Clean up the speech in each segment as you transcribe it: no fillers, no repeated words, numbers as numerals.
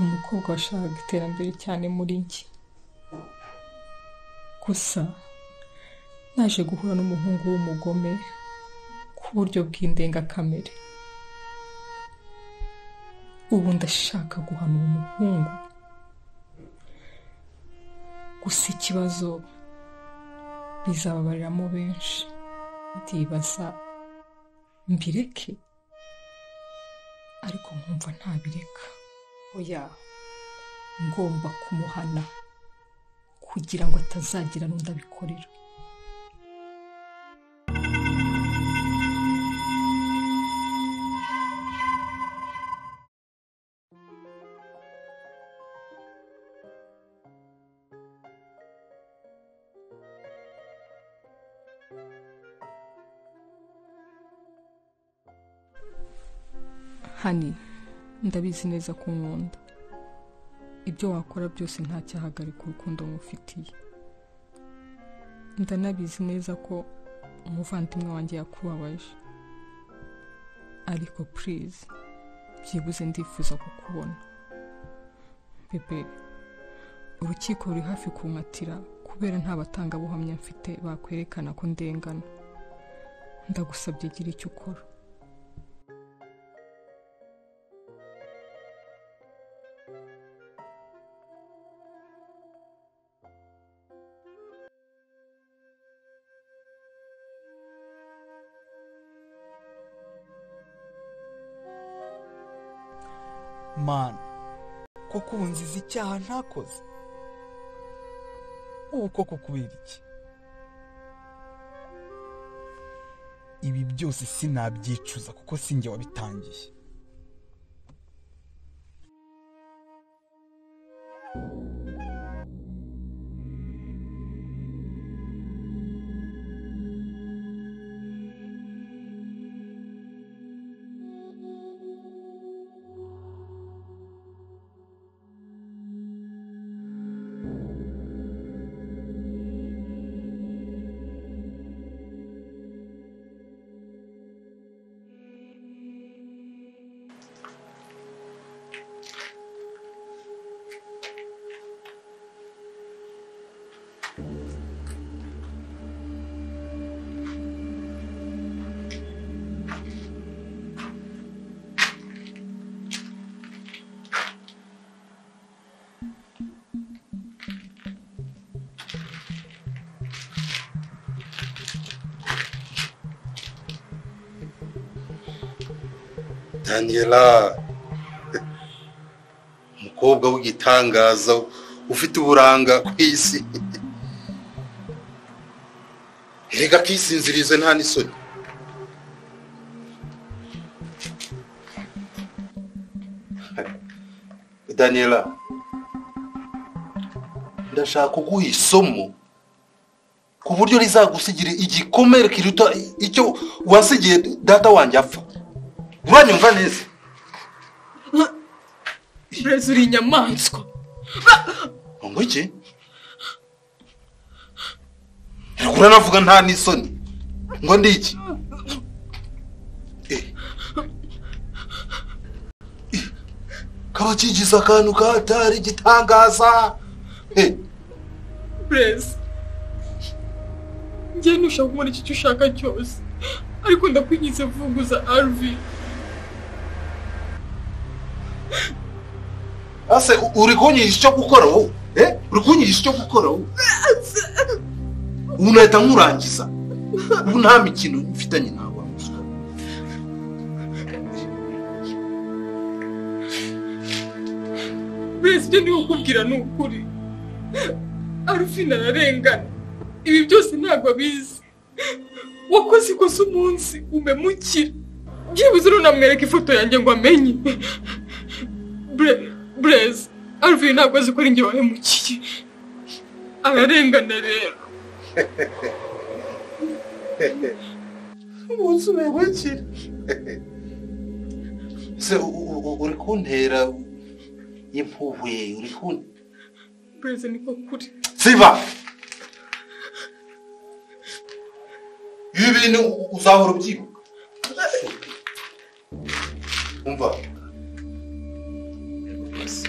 umukobwa washakaga iterambere cyane muri njye. Gusa naje guhura n'umuhungu w'umugome ku buryo bw'indengakamere. Ubu ndashaka guhana uwo muhungu. Gusa ikibazo bizababariramo benshi. Ndibaza mbireke, ariko nkumva ntabireka. Oya, ngomba kumuhana kugira ngo atazagira n'undi abikorera. Hani, ndabizi neza ko nkunda. Ibyo wakora byose nta cyahagarika urukundo mufitiye. Ndanabizi neza ko umuvandimwe wanjye yakubabaje. Ariko please, byibuze ndifuza kukubona. Bebe, urukiko ruri hafi kungatira kubera nta batangabuhamya mfite bakwerekana ko ndengana. Ndagusabye gira icyo ukora. Mana, koko unzizi icyaha ntakoze. Uko kukubera iki? Ibi byose sinabyicuza kuko sinjye wabitangiye. Daniella, umukobwa w'igitangaza ufite uburanga kw'isi. Erega kisinzirize nta n'isoni. Daniella, ndashaka kuguha isomo ku buryo rizagusigira igikomere kiruta icyo wasigiye data wanjye apfa. Wani mvanezi? Brezuri nyamansko. Ongoichi? Nikura navuga nta n'isoni. Ngondi iki? Kabachi jisakanu katari gitangaza. Brez. Ngiye nushaka kubona iki cyushaka cyose. Ariko ndakwinyize vuguza Arvi. Ase urikonyisha cyo gukora wowe urikonyisha cyo gukora wowe unahita nkurangiza ubu nta mikino mfitanye nawe Beste ni ukubwira n'ukuri Arufina narengana ibi byose ntabwo bizi wakoze kose umunsi umemukira byibuze runamwereka ifoto yanjye ngo amenye Brez, Arvi ntabwo azi ko ari njye wahemukiye. Ararengana rero. Umunsi umemukira. Se uri kuntera impuhwe uri kun. Brez niko kuri. Siva. Ibintu uzahora ubyibuka. Umva. Yes.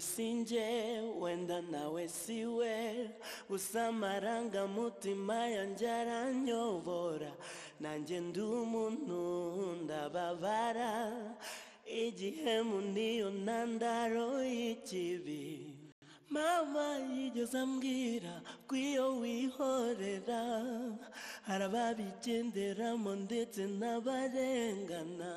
sinje wenda nawe siwe usamaranga mutima yanjara nyobora nanje ndumuntu ndababara igihemu niyo nandaro y'ikibi mama yiyo zambwira kwiyo wihorera harababigenderamo ndetse n'abarengana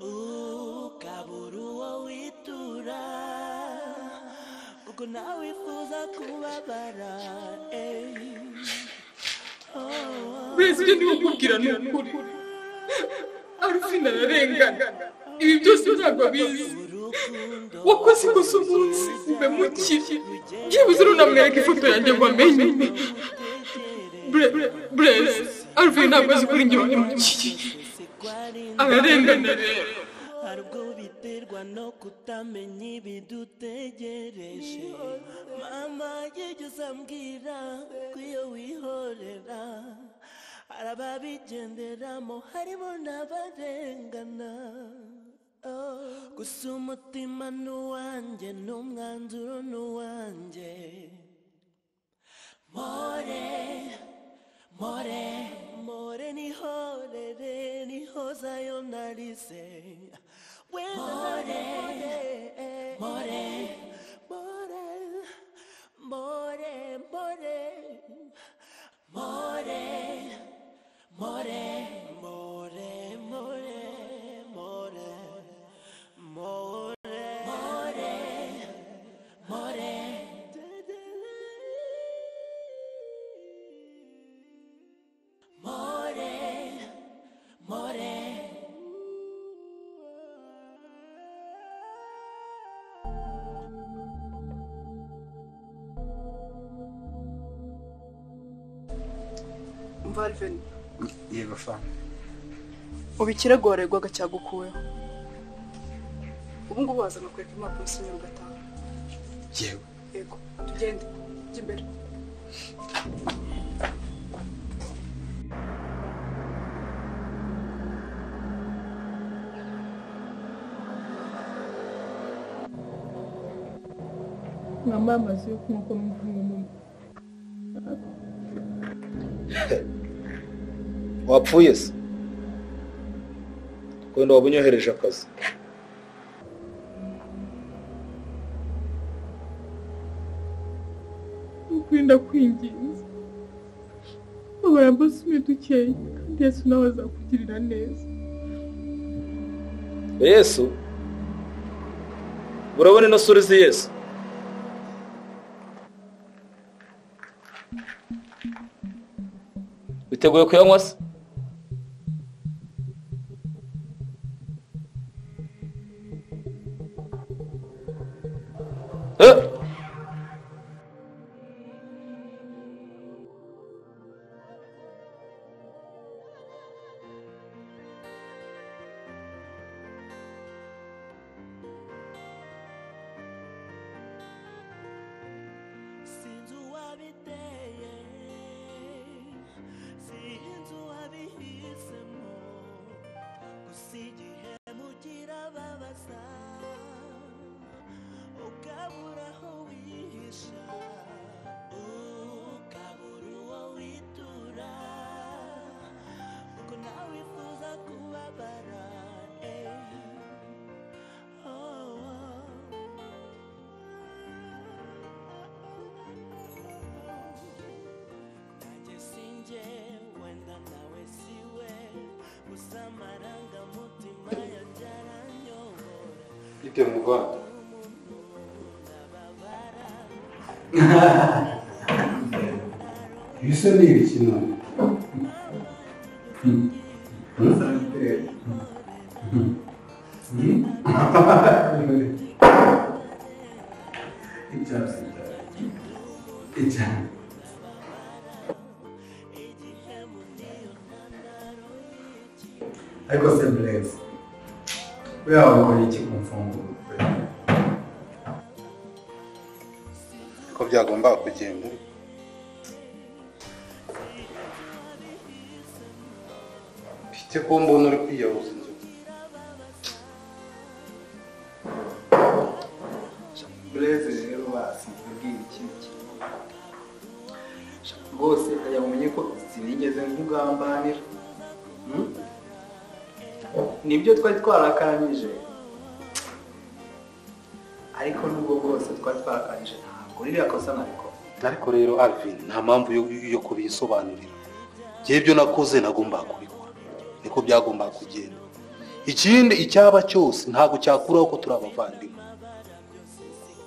Oh, Caburu, we to run. Now we for the Kuabara. President, you put it on your foot. I've seen a ring. You just do not go easy. What was it for so much? She was an American photo and they were made me. Bless, Alvina was putting you on your cheek. I remember. Mama, you some gira, we hold it up. Arababi genderamo, Harimona Badengana. Kusumuti manu anje, numganduro nu anje. More, more, more ni hore re ni hosa yo narise. More, more, more, more, more, more, more, more, more. More, more, more. More, more. Valvin. Yego fa. Ubikiragore gwaga cyagukuweho. Ubungu waza nakwereka impapuro sinyira ugatanga. Yewe. Yego. Tugende. Jya imbere. Mama amaze yo kumukomeza umwuma. Wapfuye se? Kwenda wabunyohereje akazi. Ndakwinginze ubara basume dukeye kandi Yesu nawe azakugirira neza Yesu urabone no sura zi Yesu biteguye kuyanywa se Ecco sempre. Where are you going to conform? Byagomba kugenda mfite ko mbona uri kwiyahuza inzoga Blaise rero basinzibwiye ikintu rwose ajya umenye ko sinigeze ngugambanira nibyo twari twarakanije ariko nubwo bwose twari twarakanije Uriya kosa nariko. Nariko rero Alvin nta mpamvu yo kubisobanurira. Je byo nakoze nagomba kubikora. Niko byagomba kugenda. Ikindi icyaba cyose ntago cyakuraho ko turabavandimwe.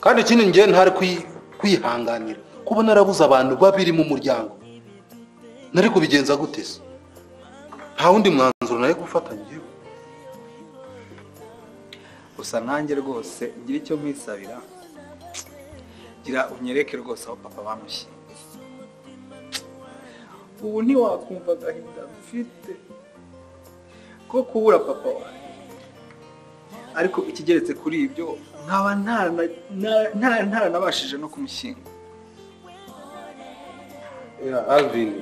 Kandi ikindi ngiye ntari kwihanganira. Kubona arabuza abantu babiri mu muryango. Nari kubigenza gutese. Nta wundi mwanzuro naye gufata ngiye. Gusa nanjye rwose ngira icyo nkisabira. Gira unyereke rwose aho papa bamushye ubu ntiwakumva agahinda mfite ko kubura papa wawe ariko ikigeretse kuri ibyo nkaba ntaranabashije no kumushyinga Alvin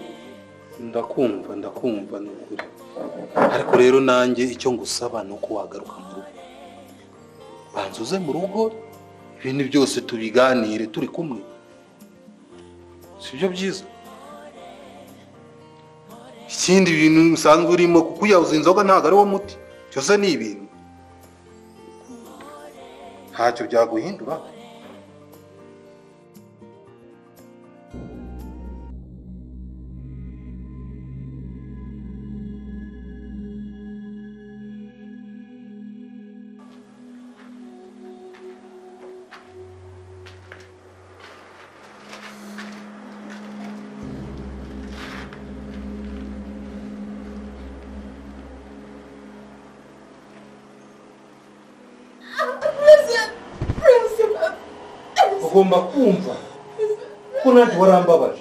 ndakumva ni ukuri ariko rero nanjye icyo ngusaba ni uko wagaruka mu rugo banzuze mu rugo Ibintu byose tubiganire turi kumwe. Sibyo byiza. Ikindi bintu musanzwe urimo kukuyahuza inzoga ntago ari wo muti. Cyose ni ibintu. Ntacyo byaguhindura. Ugomba kumva ko nandi warambabaje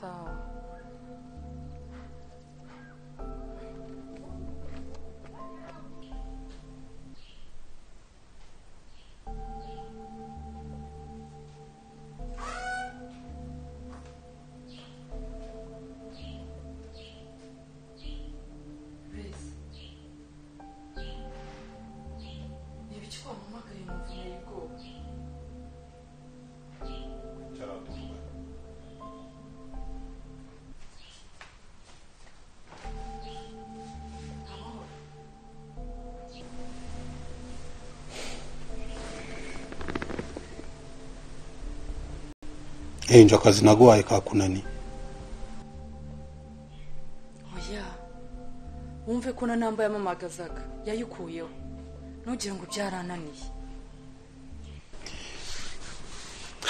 Sawa. Enjo kazi naguhaye kakunani. yeah. Wumve ko na namba yamamagazaga yayikuyeho nugire ngo byarananiye.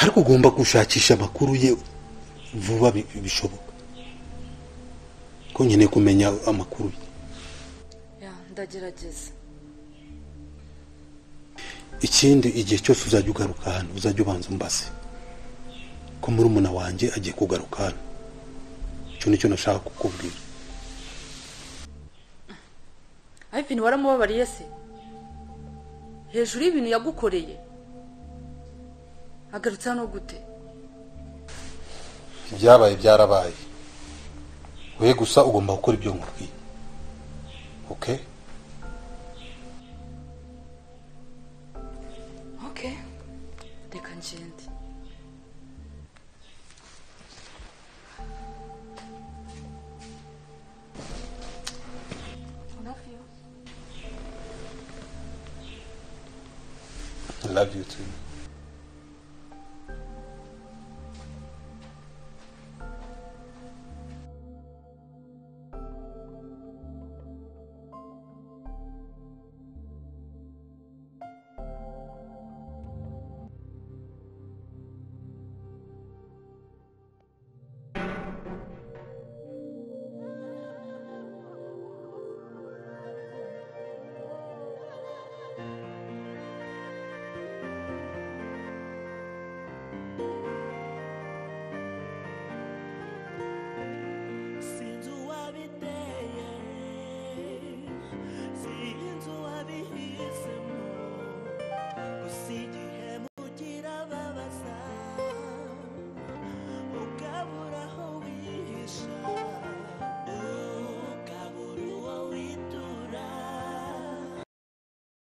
Ariko ugomba gushakisha amakuru ye vuba bishoboka. Ko nyine kumenya amakuru ye. Yeah, ndagerageza. Ikindi igihe cyose uzajya ugaruka hano uzajya ubanza umbaze ko muri umuna wanjye agiye kugaruka hano. Cyo nicyo nashaka kukubwira. Ayipini waramubabariye se hejuru y'ibintu yagukoreye agarutse hano gute? Ibyabaye byarabaye, we gusa ugomba gukora ibyo nkubwiye. Okay. Okay, reka ngende. I love you too.